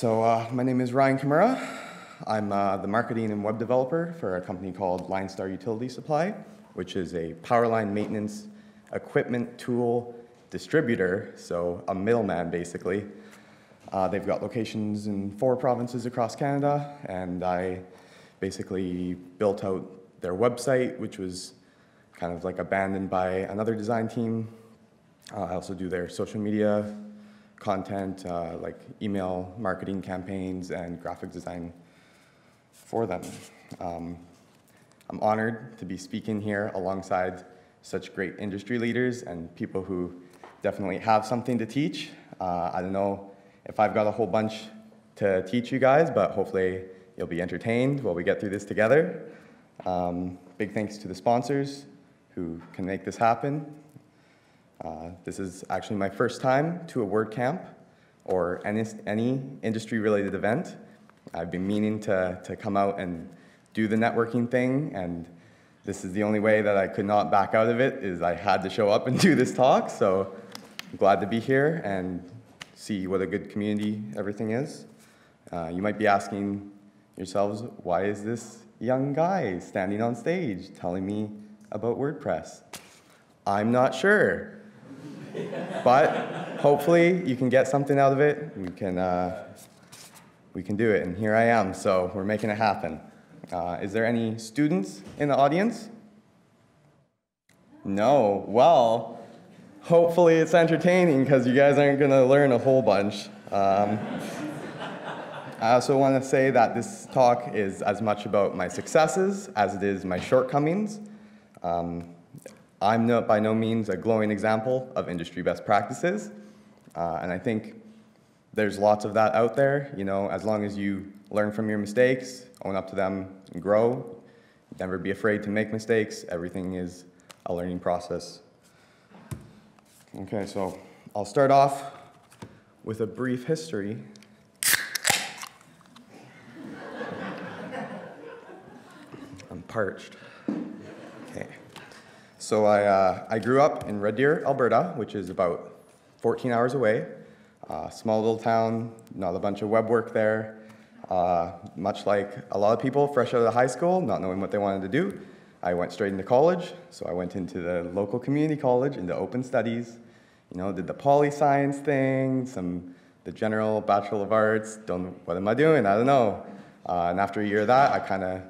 So my name is Ryan Chmura. I'm the marketing and web developer for a company called Linestar Utility Supply, which is a power line maintenance equipment tool distributor, so a middleman basically. They've got locations in 4 provinces across Canada, and I basically built out their website, which was kind of like abandoned by another design team. I also do their social media content, like email marketing campaigns and graphic design for them. I'm honored to be speaking here alongside such great industry leaders and people who definitely have something to teach. I don't know if I've got a whole bunch to teach you guys, but hopefully you'll be entertained while we get through this together. Big thanks to the sponsors who can make this happen. This is actually my first time to a WordCamp or any industry-related event. I've been meaning to come out and do the networking thing, and this is the only way that I could not back out of it, is I had to show up and do this talk, so I'm glad to be here and see what a good community everything is. You might be asking yourselves, why is this young guy standing on stage telling me about WordPress? I'm not sure, but hopefully you can get something out of it. We can do it, and here I am, so we're making it happen. Is there any students in the audience? No? Well, hopefully it's entertaining, because you guys aren't going to learn a whole bunch. I also want to say that this talk is as much about my successes as it is my shortcomings. I'm by no means a glowing example of industry best practices, and I think there's lots of that out there. You know, as long as you learn from your mistakes, own up to them, and grow, never be afraid to make mistakes. Everything is a learning process. Okay, so I'll start off with a brief history. I'm parched. Okay. So I grew up in Red Deer, Alberta, which is about 14 hours away. Small little town, not a bunch of web work there. Much like a lot of people fresh out of high school, not knowing what they wanted to do, I went straight into college. So I went into the local community college, into open studies, you know, did the poli science thing, the general Bachelor of Arts. What am I doing? I don't know. And after a year of that, I kind of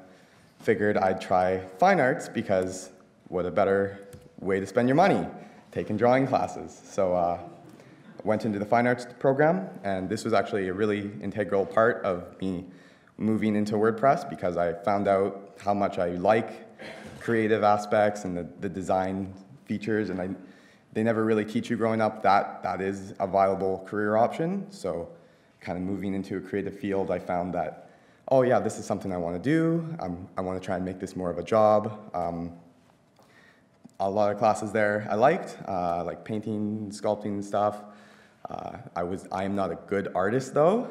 figured I'd try fine arts, because what a better way to spend your money, taking drawing classes. So I went into the fine arts program, and this was actually a really integral part of me moving into WordPress, because I found out how much I like creative aspects and the design features, and they never really teach you growing up that that is a viable career option. So kind of moving into a creative field, I found that, oh yeah, this is something I want to do. I want to try and make this more of a job. A lot of classes there I liked, like painting, sculpting and stuff. I am not a good artist though,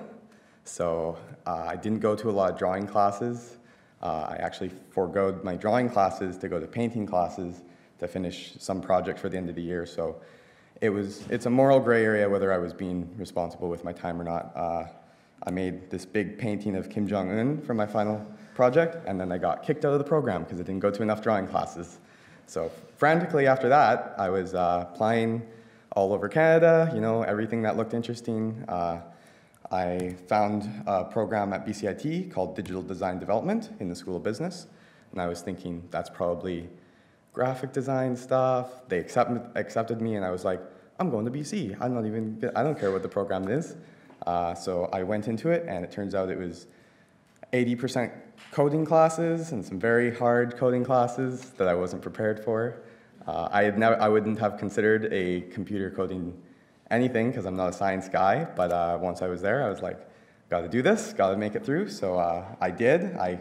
so I didn't go to a lot of drawing classes. I actually forgoed my drawing classes to go to painting classes to finish some project for the end of the year. So it's a moral gray area whether I was being responsible with my time or not. I made this big painting of Kim Jong-un for my final project, and then I got kicked out of the program because I didn't go to enough drawing classes. So frantically after that, I was applying all over Canada, you know, everything that looked interesting. I found a program at BCIT called Digital Design Development in the School of Business, and I was thinking that's probably graphic design stuff. They accepted me, and I was like, I'm going to BC. I don't care what the program is. So I went into it, and it turns out it was 80% coding classes and some very hard coding classes that I wasn't prepared for. I wouldn't have considered a computer coding anything because I'm not a science guy, but once I was there, I was like, gotta do this, gotta make it through. So I did. I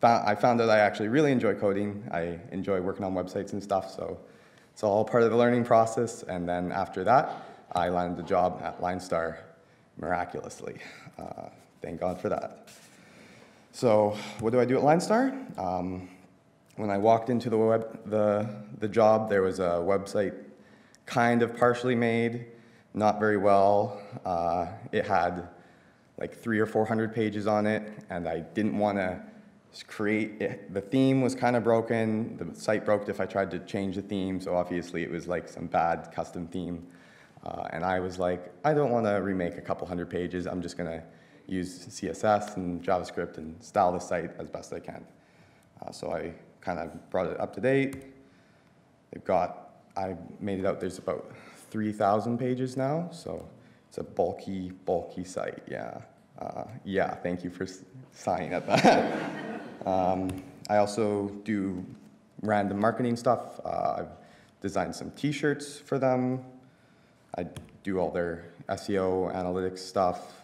found that I actually really enjoy coding. I enjoy working on websites and stuff, so it's all part of the learning process. And then after that, I landed a job at Linestar miraculously. Thank God for that. So what do I do at Linestar? When I walked into the job, there was a website kind of partially made, not very well. It had like 300 or 400 pages on it, and I didn't want to create it. The theme was kind of broken. The site broke if I tried to change the theme, so obviously it was like some bad custom theme. And I was like, I don't want to remake a couple hundred pages. I'm just going to use CSS and JavaScript and style the site as best I can. So I kind of brought it up to date. They've got, I made it out, there's about 3,000 pages now, so it's a bulky, bulky site, yeah. Yeah, thank you for sighing at that. I also do random marketing stuff. I've designed some t-shirts for them. I do all their SEO analytics stuff.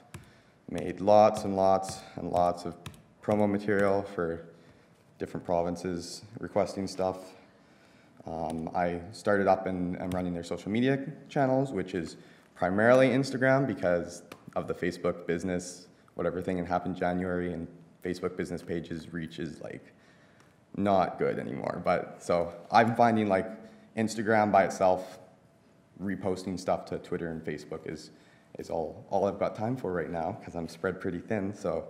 Made lots and lots and lots of promo material for different provinces requesting stuff. I started up and I'm running their social media channels, which is primarily Instagram because of the Facebook business, whatever thing that happened January, and Facebook business pages reach is like not good anymore. But so I'm finding like Instagram by itself, reposting stuff to Twitter and Facebook is all I've got time for right now because I'm spread pretty thin. So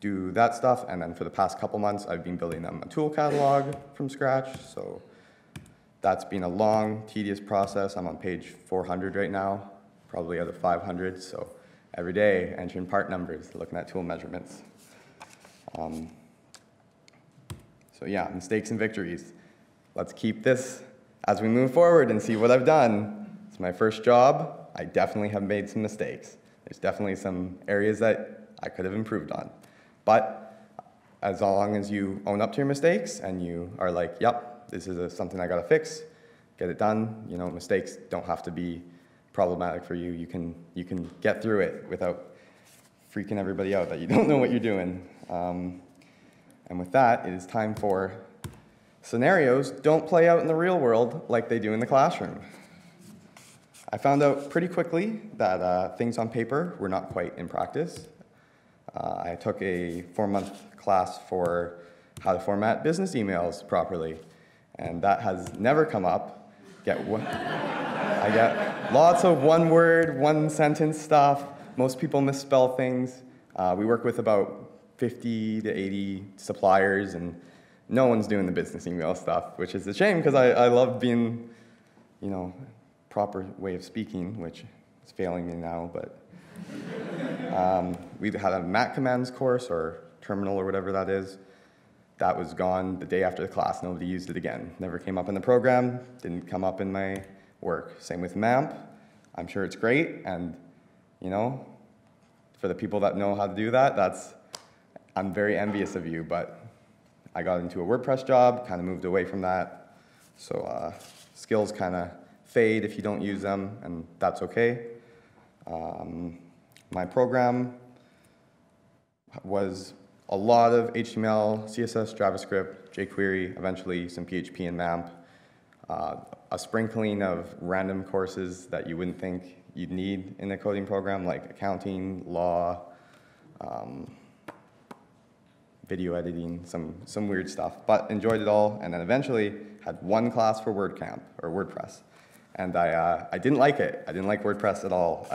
do that stuff, and then for the past couple months I've been building them a tool catalog from scratch. So that's been a long, tedious process. I'm on page 400 right now, probably other 500. So every day entering part numbers, looking at tool measurements. So yeah, mistakes and victories. Let's keep this as we move forward and see what I've done. It's my first job. I definitely have made some mistakes. There's definitely some areas that I could have improved on. But as long as you own up to your mistakes and you are like, yep, this is something I gotta fix, get it done. You know, mistakes don't have to be problematic for you. You can get through it without freaking everybody out that you don't know what you're doing. And with that, it is time for scenarios don't play out in the real world like they do in the classroom. I found out pretty quickly that things on paper were not quite in practice. I took a 4-month class for how to format business emails properly, and that has never come up. I get lots of one-word, one-sentence stuff. Most people misspell things. We work with about 50 to 80 suppliers, and no one's doing the business email stuff, which is a shame because I love being, you know, proper way of speaking, which is failing me now, but we had a Mat Commands course, or terminal, or whatever that is. That was gone the day after the class. Nobody used it again. Never came up in the program, didn't come up in my work. Same with MAMP. I'm sure it's great, and you know, for the people that know how to do that, I'm very envious of you, but I got into a WordPress job, kind of moved away from that, so skills kind of fade if you don't use them, and that's okay. My program was a lot of HTML, CSS, JavaScript, jQuery, eventually some PHP and MAMP, a sprinkling of random courses that you wouldn't think you'd need in a coding program, like accounting, law, video editing, some weird stuff, but enjoyed it all, and then eventually had one class for WordCamp, or WordPress. And I didn't like it. I didn't like WordPress at all.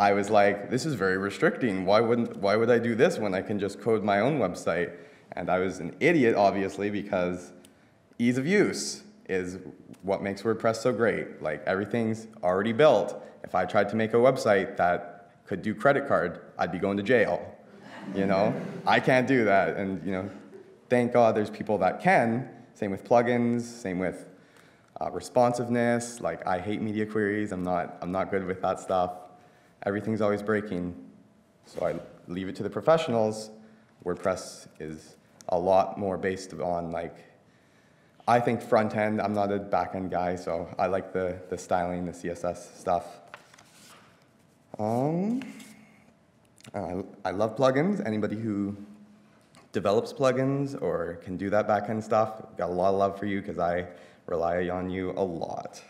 I was like, this is very restricting. Why would I do this when I can just code my own website? And I was an idiot, obviously, because ease of use is what makes WordPress so great. Like, everything's already built. If I tried to make a website that could do credit card, I'd be going to jail. You know, I can't do that. And you know, thank God there's people that can. Same with plugins. Same with responsiveness, like I hate media queries. I'm not good with that stuff. Everything's always breaking, so I leave it to the professionals. WordPress is a lot more based on, like, I think front end. I'm not a back end guy, so I like the styling, the CSS stuff. I love plugins. Anybody who develops plugins or can do that back end stuff, got a lot of love for you because I rely on you a lot.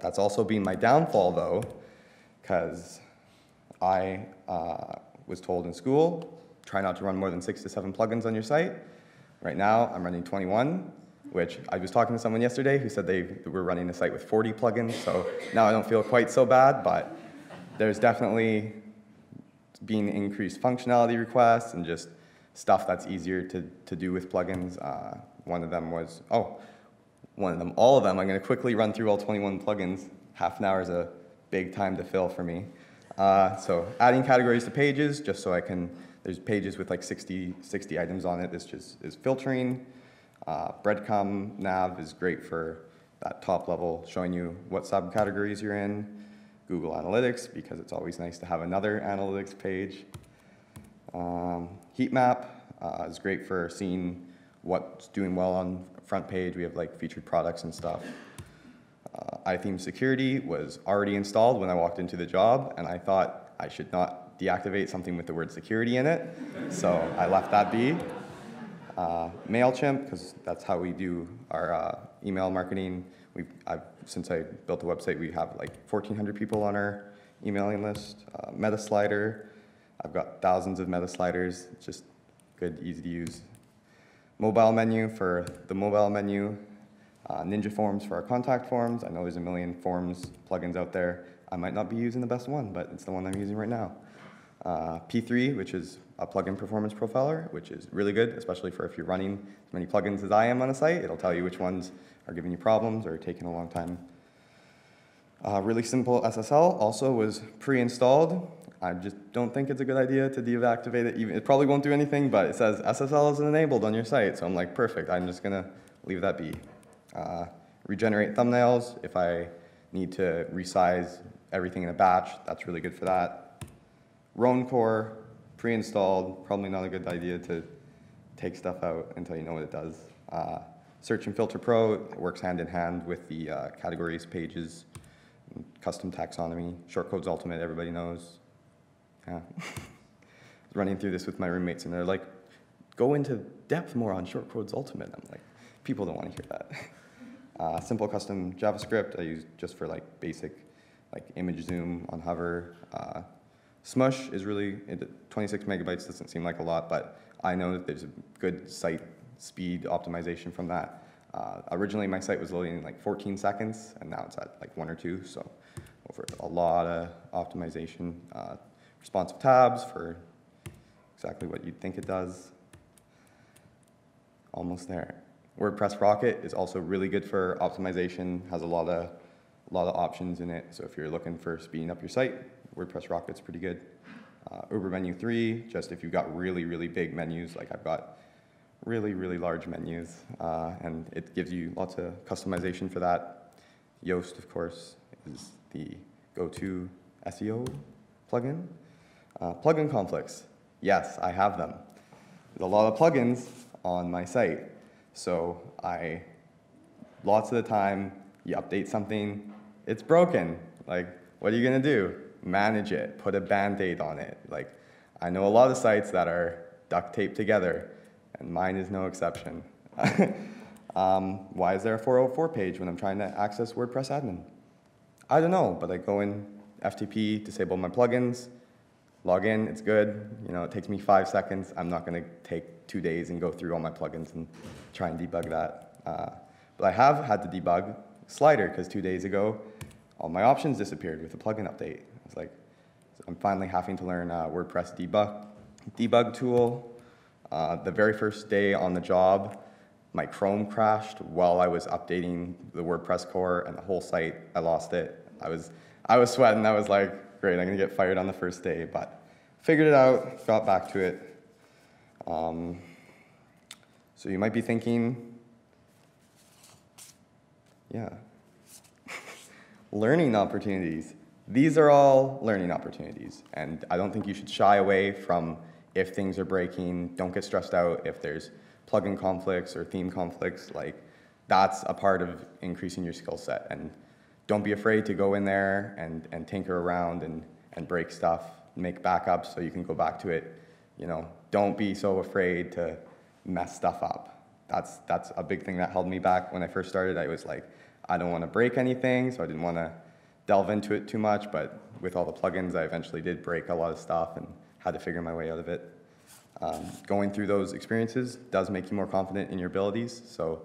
That's also been my downfall, though, because I was told in school, try not to run more than 6 to 7 plugins on your site. Right now, I'm running 21, which I was talking to someone yesterday who said they were running a site with 40 plugins, so now I don't feel quite so bad, but there's definitely being increased functionality requests and just stuff that's easier to do with plugins. All of them. I'm going to quickly run through all 21 plugins. Half an hour is a big time to fill for me. So adding categories to pages, just so I can, there's pages with like 60 items on it. This just is filtering. Breadcrumb nav is great for that top level, showing you what subcategories you're in. Google Analytics, because it's always nice to have another analytics page. Heat map is great for seeing what's doing well on front page. We have like featured products and stuff. iTheme security was already installed when I walked into the job, and I thought I should not deactivate something with the word security in it, so I left that be. MailChimp, because that's how we do our email marketing. Since I built the website, we have like 1,400 people on our emailing list. MetaSlider, I've got thousands of MetaSliders, just good, easy to use. Mobile menu for the mobile menu. Ninja Forms for our contact forms. I know there's a million forms plugins out there. I might not be using the best one, but it's the one I'm using right now. P3, which is a plugin performance profiler, which is really good, especially for if you're running as many plugins as I am on a site. It'll tell you which ones are giving you problems or taking a long time. Really simple SSL also was pre-installed. I just don't think it's a good idea to deactivate it. It probably won't do anything, but it says SSL is enabled on your site. So I'm like, perfect, I'm just going to leave that be. Regenerate thumbnails. If I need to resize everything in a batch, that's really good for that. Rone core, pre-installed, probably not a good idea to take stuff out until you know what it does. Search and Filter Pro, it works hand in hand with the categories, pages, custom taxonomy. Shortcodes Ultimate, everybody knows. Yeah. I was running through this with my roommates and they're like, go into depth more on Shortcodes Ultimate. I'm like, people don't want to hear that. Simple custom JavaScript I use just for like basic like image zoom on hover. Smush is really, 26 megabytes doesn't seem like a lot, but I know that there's a good site speed optimization from that. Originally my site was loading in like 14 seconds and now it's at like 1 or 2, so over a lot of optimization. Responsive tabs for exactly what you'd think it does. Almost there. WordPress Rocket is also really good for optimization, has a lot of options in it. So if you're looking for speeding up your site, WordPress Rocket's pretty good. Ubermenu3, just if you've got really, really big menus, like I've got really, really large menus, and it gives you lots of customization for that. Yoast, of course, is the go-to SEO plugin. Plugin conflicts, yes, I have them. There's a lot of plugins on my site. So lots of the time, you update something, it's broken. Like, what are you gonna do? Manage it, put a Band-Aid on it. Like, I know a lot of sites that are duct taped together, and mine is no exception. Why is there a 404 page when I'm trying to access WordPress admin? I don't know, but I go in FTP, disable my plugins, log in, it's good. You know, it takes me 5 seconds. I'm not gonna take 2 days and go through all my plugins and try and debug that. But I have had to debug Slider, because 2 days ago, all my options disappeared with a plugin update. I was like, I'm finally having to learn WordPress debug tool. The very first day on the job, my Chrome crashed while I was updating the WordPress core and the whole site, I lost it. I was sweating, I was like, great, I'm gonna get fired on the first day, but figured it out, got back to it. So you might be thinking, yeah, learning opportunities. These are all learning opportunities, and I don't think you should shy away from if things are breaking. Don't get stressed out if there's plugin conflicts or theme conflicts. Like, that's a part of increasing your skill set, and don't be afraid to go in there and tinker around and break stuff, make backups so you can go back to it. You know, don't be so afraid to mess stuff up. That's a big thing that held me back when I first started. I was like, I don't want to break anything, so I didn't want to delve into it too much, but with all the plugins, I eventually did break a lot of stuff and had to figure my way out of it. Going through those experiences does make you more confident in your abilities, so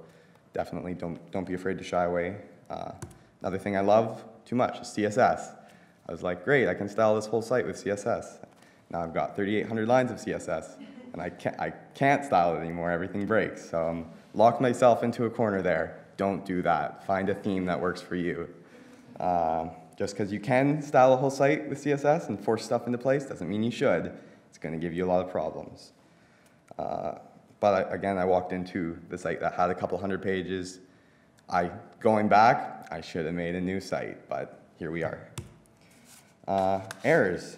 definitely don't be afraid to shy away. Another thing I love too much is CSS. I was like, great, I can style this whole site with CSS. Now I've got 3,800 lines of CSS, and I can't style it anymore. Everything breaks. So I'm locked myself into a corner there. Don't do that. Find a theme that works for you. Just because you can style a whole site with CSS and force stuff into place doesn't mean you should. It's going to give you a lot of problems. But again, I walked into the site that had a couple hundred pages. Going back, I should have made a new site, but here we are. Errors.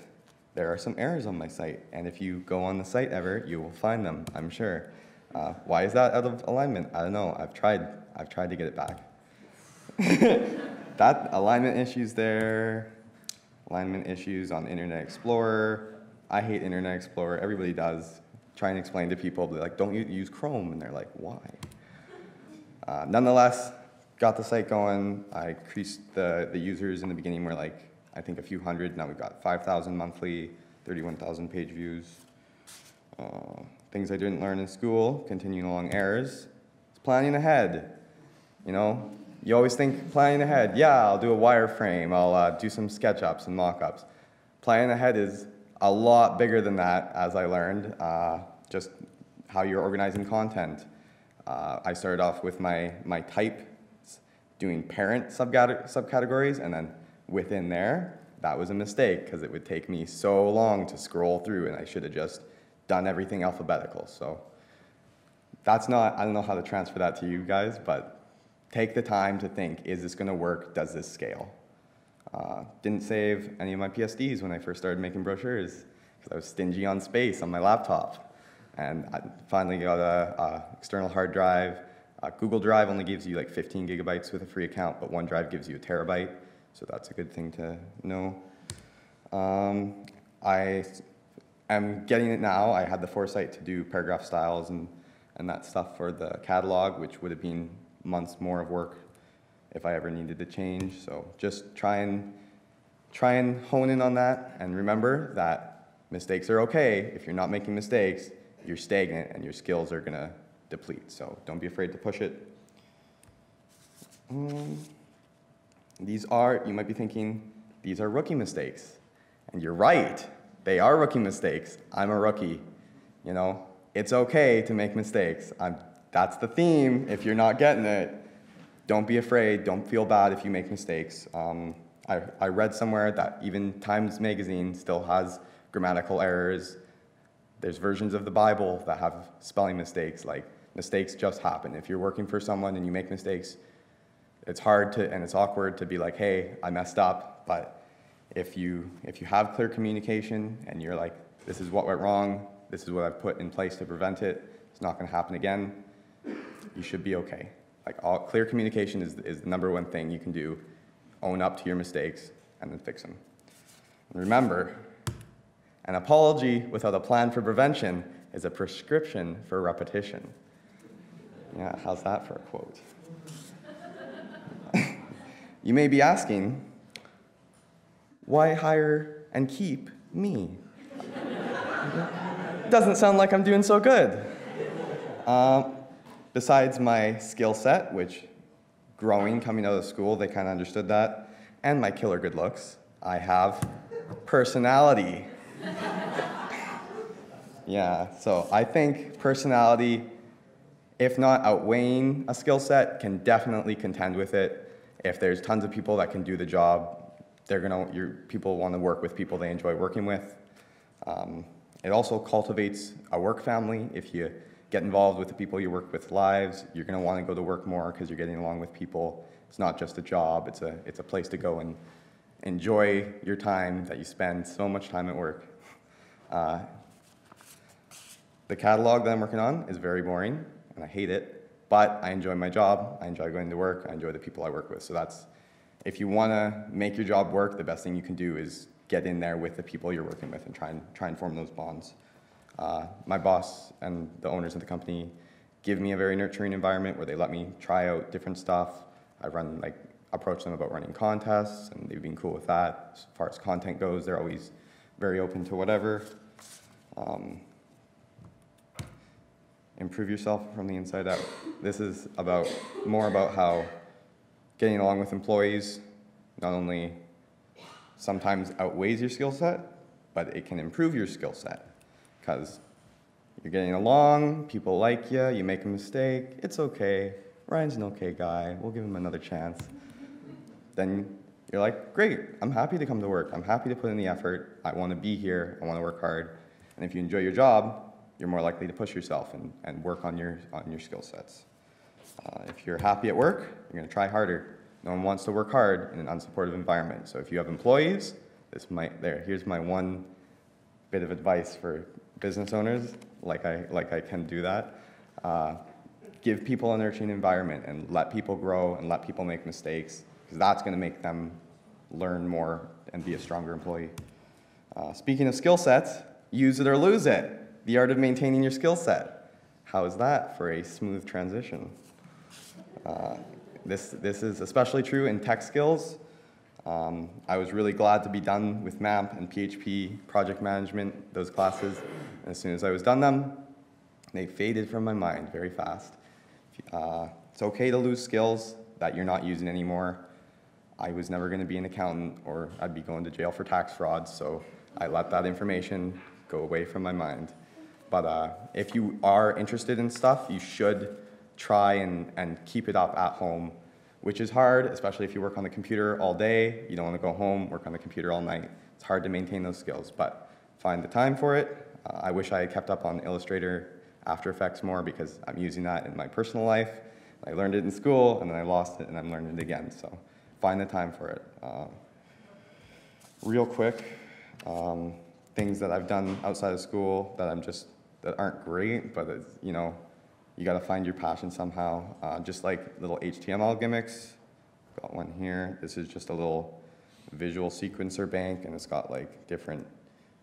There are some errors on my site, and if you go on the site ever, you will find them, I'm sure. Why is that out of alignment? I don't know. I've tried to get it back. That alignment issues there, alignment issues on Internet Explorer. I hate Internet Explorer. Everybody does. Try and explain to people, but like, don't use Chrome, and they're like, why? Nonetheless, got the site going. I increased the users. In the beginning were like, I think a few hundred. Now we've got 5,000 monthly, 31,000 page views. Things I didn't learn in school, continuing along errors. It's planning ahead. You know, you always think planning ahead. Yeah, I'll do a wireframe. I'll do some SketchUps and mock-ups. Planning ahead is a lot bigger than that, as I learned, just how you're organizing content. I started off with my type, doing parent subcategories, and then within there, that was a mistake because it would take me so long to scroll through, and I should have just done everything alphabetical. So that's not, I don't know how to transfer that to you guys, but take the time to think, is this going to work? Does this scale? Didn't save any of my PSDs when I first started making brochures because I was stingy on space on my laptop. And I finally got an external hard drive. Google Drive only gives you like 15 gigabytes with a free account, but OneDrive gives you a terabyte. So that's a good thing to know. I am getting it now. I had the foresight to do paragraph styles and that stuff for the catalog, which would have been months more of work if I ever needed to change. So just try and hone in on that, and remember that mistakes are okay. If you're not making mistakes, you're stagnant and your skills are gonna deplete. So don't be afraid to push it. These are, you might be thinking, these are rookie mistakes. And you're right, they are rookie mistakes. I'm a rookie, you know? It's okay to make mistakes. That's the theme, if you're not getting it. Don't be afraid, don't feel bad if you make mistakes. I read somewhere that even Times Magazine still has grammatical errors. There's versions of the Bible that have spelling mistakes, like mistakes just happen. If you're working for someone and you make mistakes, it's hard to, and it's awkward to be like, hey, I messed up, but if you have clear communication and you're like, this is what went wrong, this is what I've put in place to prevent it, it's not gonna happen again, you should be okay. Like clear communication is the number one thing you can do. Own up to your mistakes and then fix them. And remember, an apology without a plan for prevention is a prescription for repetition. Yeah, how's that for a quote? You may be asking, why hire and keep me? Doesn't sound like I'm doing so good. Besides my skill set, which growing coming out of school, they kind of understood that, and my killer good looks, I have personality. Yeah, so I think personality, if not outweighing a skill set, can definitely contend with it. If there's tons of people that can do the job, people want to work with people they enjoy working with. It also cultivates a work family. If you get involved with the people you work with lives. You're going to want to go to work more because you're getting along with people. It's not just a job. It's a place to go and enjoy your time that you spend so much time at work. The catalog that I'm working on is very boring, and I hate it. But I enjoy my job. I enjoy going to work. I enjoy the people I work with. So that's, if you want to make your job work, the best thing you can do is get in there with the people you're working with and try and form those bonds. My boss and the owners of the company give me a very nurturing environment where they let me try out different stuff. I approach them about running contests, and they've been cool with that. As far as content goes, they're always very open to whatever. Improve yourself from the inside out. This is more about how getting along with employees not only sometimes outweighs your skill set, but it can improve your skill set because you're getting along, people like you, you make a mistake, it's okay, Ryan's an okay guy, we'll give him another chance. Then you're like, great, I'm happy to come to work, I'm happy to put in the effort, I want to be here, I want to work hard. And if you enjoy your job, you're more likely to push yourself and work on your skill sets. If you're happy at work, you're going to try harder. No one wants to work hard in an unsupportive environment. So if you have employees, here's my one bit of advice for business owners, like I can do that. Give people a nurturing environment and let people grow and let people make mistakes, because that's going to make them learn more and be a stronger employee. Speaking of skill sets, use it or lose it. The art of maintaining your skill set. How is that for a smooth transition? This is especially true in tech skills. I was really glad to be done with MAMP and PHP, project management, those classes. And as soon as I was done them, they faded from my mind very fast. It's okay to lose skills that you're not using anymore. I was never going to be an accountant, or I'd be going to jail for tax fraud, so I let that information go away from my mind. But if you are interested in stuff, you should try and keep it up at home, which is hard, especially if you work on the computer all day. You don't want to go home, work on the computer all night. It's hard to maintain those skills, but find the time for it. I wish I had kept up on Illustrator, After Effects more, because I'm using that in my personal life. I learned it in school, and then I lost it, and I'm learning it again. So find the time for it. Real quick, things that I've done outside of school that aren't great, but it's, you got to find your passion somehow. Just like little HTML gimmicks. Got one here. This is just a little visual sequencer bank, and it's got like different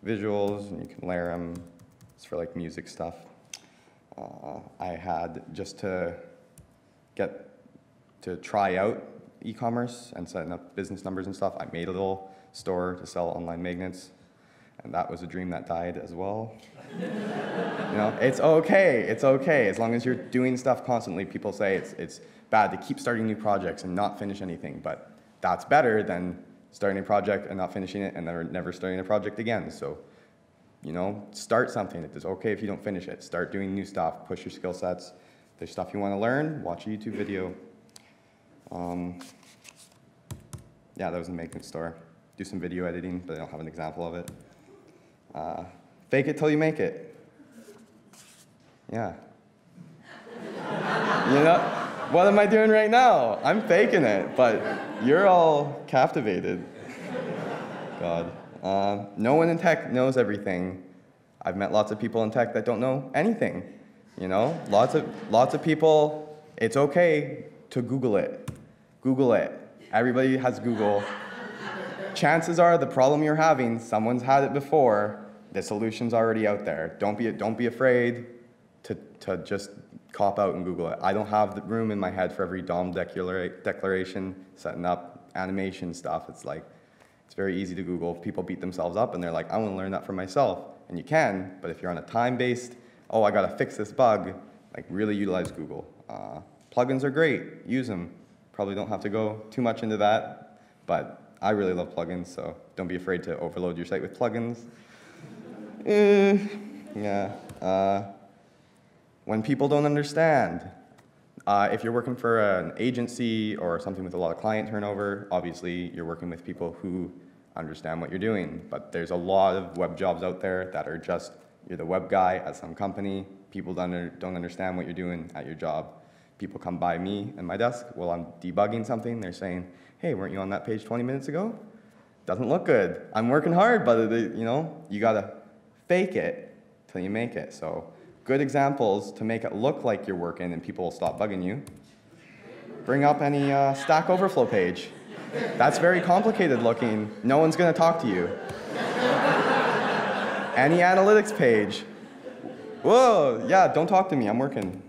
visuals, and you can layer them. It's for like music stuff. I had just to get to try out e-commerce and setting up business numbers and stuff. I made a little store to sell online magnets. And that was a dream that died as well. It's okay. As long as you're doing stuff constantly, people say it's bad to keep starting new projects and not finish anything, but that's better than starting a project and not finishing it and never starting a project again. So, start something. It's okay if you don't finish it. Start doing new stuff, push your skill sets. If there's stuff you want to learn, watch a YouTube video. Yeah, that was a magnet store. Do some video editing, but I don't have an example of it. Fake it till you make it. Yeah. What am I doing right now? I'm faking it, but you're all captivated. God. No one in tech knows everything. I've met lots of people in tech that don't know anything. Lots of people, it's okay to Google it. Google it. Everybody has Google. Chances are the problem you're having, someone's had it before, the solution's already out there. Don't be afraid to just cop out and Google it. I don't have the room in my head for every DOM declaration, setting up animation stuff. It's very easy to Google. People beat themselves up and they're like, I want to learn that for myself. And you can, but if you're on a time-based, oh, I got to fix this bug, really utilize Google. Plugins are great. Use them. Probably don't have to go too much into that, but I really love plugins, so don't be afraid to overload your site with plugins. When people don't understand, if you're working for an agency or something with a lot of client turnover, obviously you're working with people who understand what you're doing, but there's a lot of web jobs out there that are just, you're the web guy at some company, people don't understand what you're doing at your job. People come by me and my desk while I'm debugging something, they're saying, hey, weren't you on that page 20 minutes ago? Doesn't look good. I'm working hard, but you gotta fake it till you make it. So good examples to make it look like you're working and people will stop bugging you. Bring up any Stack Overflow page. That's very complicated looking. No one's gonna talk to you. Any analytics page. Whoa, yeah, don't talk to me, I'm working.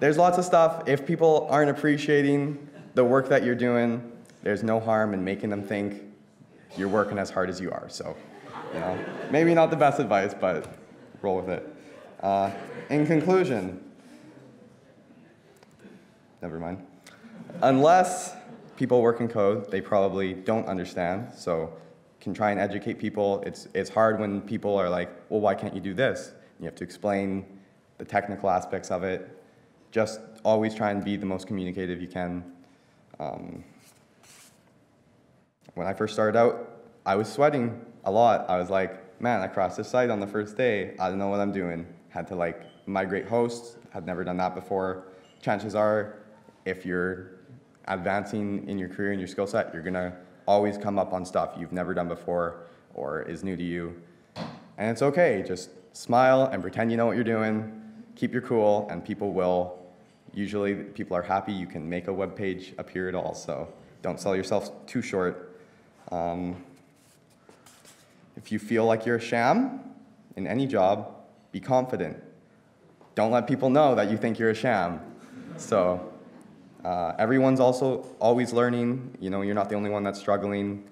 There's lots of stuff. If people aren't appreciating the work that you're doing, there's no harm in making them think you're working as hard as you are. So, maybe not the best advice, but roll with it. In conclusion, never mind. Unless people work in code, they probably don't understand. So can try and educate people. It's hard when people are like, well, why can't you do this? You have to explain the technical aspects of it. Just always try and be the most communicative you can. When I first started out, I was sweating a lot. I was like, man, I crossed this site on the first day. I don't know what I'm doing. Had to like migrate hosts. Had never done that before. Chances are, if you're advancing in your career and your skill set, you're gonna always come up on stuff you've never done before or is new to you. And it's okay, just smile and pretend you know what you're doing, keep your cool, and people will, usually people are happy. You can make a web page appear at all, so don't sell yourself too short. If you feel like you're a sham in any job, be confident. Don't let people know that you think you're a sham. So. Everyone's also always learning. You know, you're not the only one that's struggling.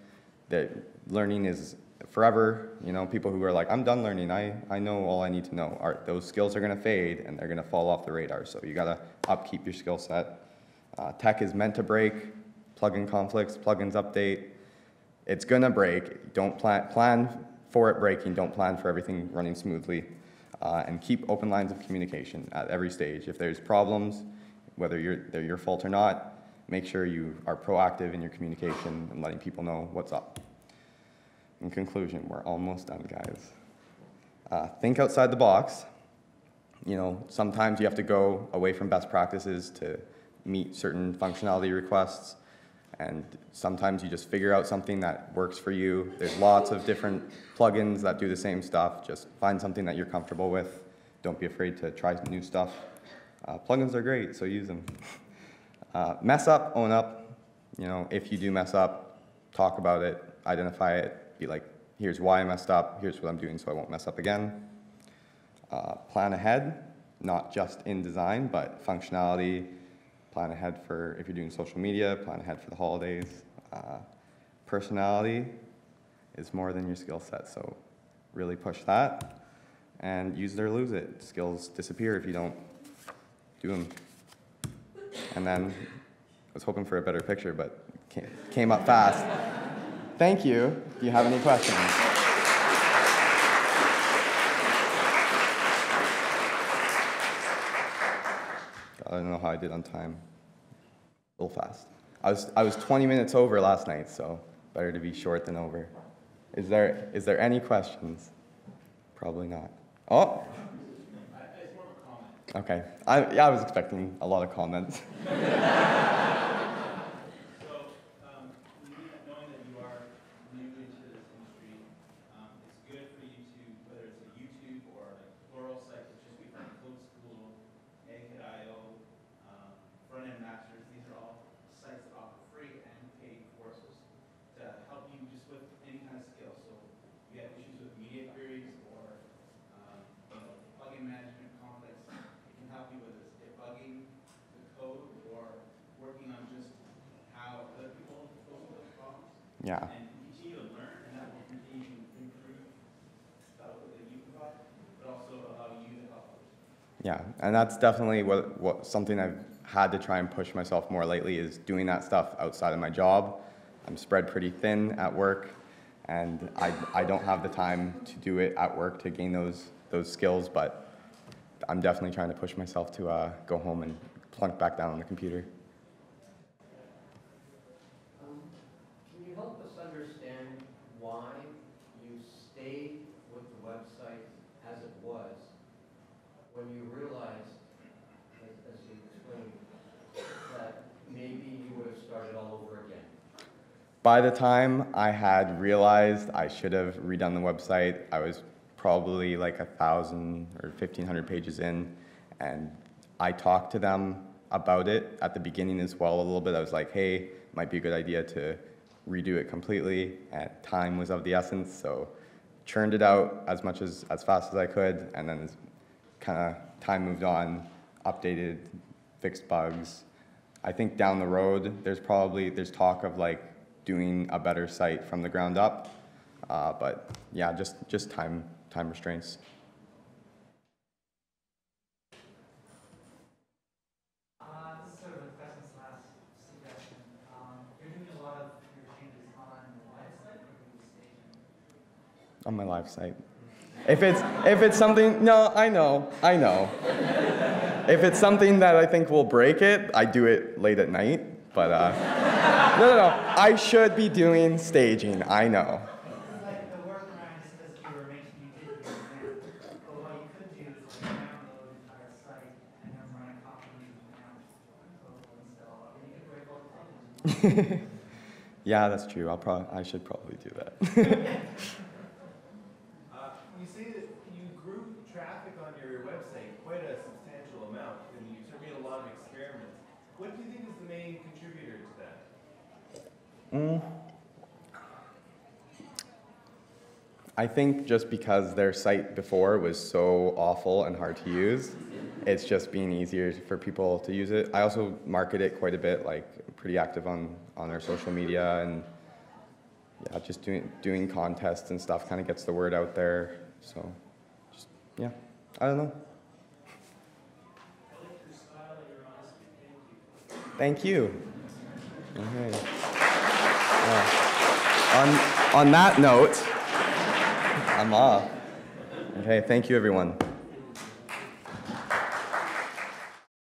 That learning is forever. You know, people who are like, I'm done learning. I know all I need to know. Those skills are going to fade and they're going to fall off the radar. So you got to upkeep your skill set. Tech is meant to break. Plugin conflicts, plugins update. It's going to break. Don't plan for it breaking. Don't plan for everything running smoothly. And keep open lines of communication at every stage. If there's problems, whether they're your fault or not, make sure you are proactive in your communication and letting people know what's up. In conclusion, we're almost done, guys. Think outside the box. You know, sometimes you have to go away from best practices to meet certain functionality requests, and sometimes you just figure out something that works for you. There's lots of different plugins that do the same stuff. Just find something that you're comfortable with. Don't be afraid to try new stuff. Plugins are great, so use them. Mess up, own up. You know, if you do mess up, talk about it, identify it, be like, here's why I messed up, here's what I'm doing so I won't mess up again. Plan ahead, not just in design, but functionality. Plan ahead for if you're doing social media, plan ahead for the holidays. Personality is more than your skill set, so really push that. And use it or lose it. Skills disappear if you don't do them. And then I was hoping for a better picture, but came up fast. Thank you. Do you have any questions? I don't know how I did on time. A little fast. I was 20 minutes over last night, so better to be short than over. Is there any questions? Probably not. Oh. Okay. I was expecting a lot of comments. So, knowing that you are new into this industry, it's good for you to, whether it's a YouTube or a Plural site, which is we find Code School, Naked.io, Front End Masters, these are all sites that offer free and paid courses to help you just with any kind of skill. So, if you have issues with media queries or plugin management, yeah. And continue to learn, and that will continue to improve the output that you provide, but also allow you to help others. Yeah, and that's definitely what something I've had to try and push myself more lately is doing that stuff outside of my job. I'm spread pretty thin at work, and I don't have the time to do it at work to gain those skills, but I'm definitely trying to push myself to go home and plunk back down on the computer. When you realized, as you explained, that maybe you would have started all over again? By the time I had realized I should have redone the website, I was probably like 1,000 or 1,500 pages in, and I talked to them about it at the beginning as well a little bit. I was like, hey, might be a good idea to redo it completely, and time was of the essence, so churned it out as fast as I could, and then kind of time moved on, updated, fixed bugs. I think down the road, there's talk of like doing a better site from the ground up, but yeah, just time restraints. This is sort of a question/suggestion. You're doing a lot of your changes on the live site, or are you staging? on my live site. If it's something, no, I know. If it's something that I think will break it, I do it late at night. But no, I should be doing staging. I know. Yeah, that's true. I should probably do that. You say that you grew traffic on your website quite a substantial amount, and you made a lot of experiments. What do you think is the main contributor to that? I think just because their site before was so awful and hard to use, it's just being easier for people to use it. I also market it quite a bit, like pretty active on our social media, and yeah, just doing contests and stuff kind of gets the word out there. So, just, yeah, I don't know. I like your style and your honesty. Thank you. Thank you. Okay. On that note, I'm off. Okay, thank you, everyone.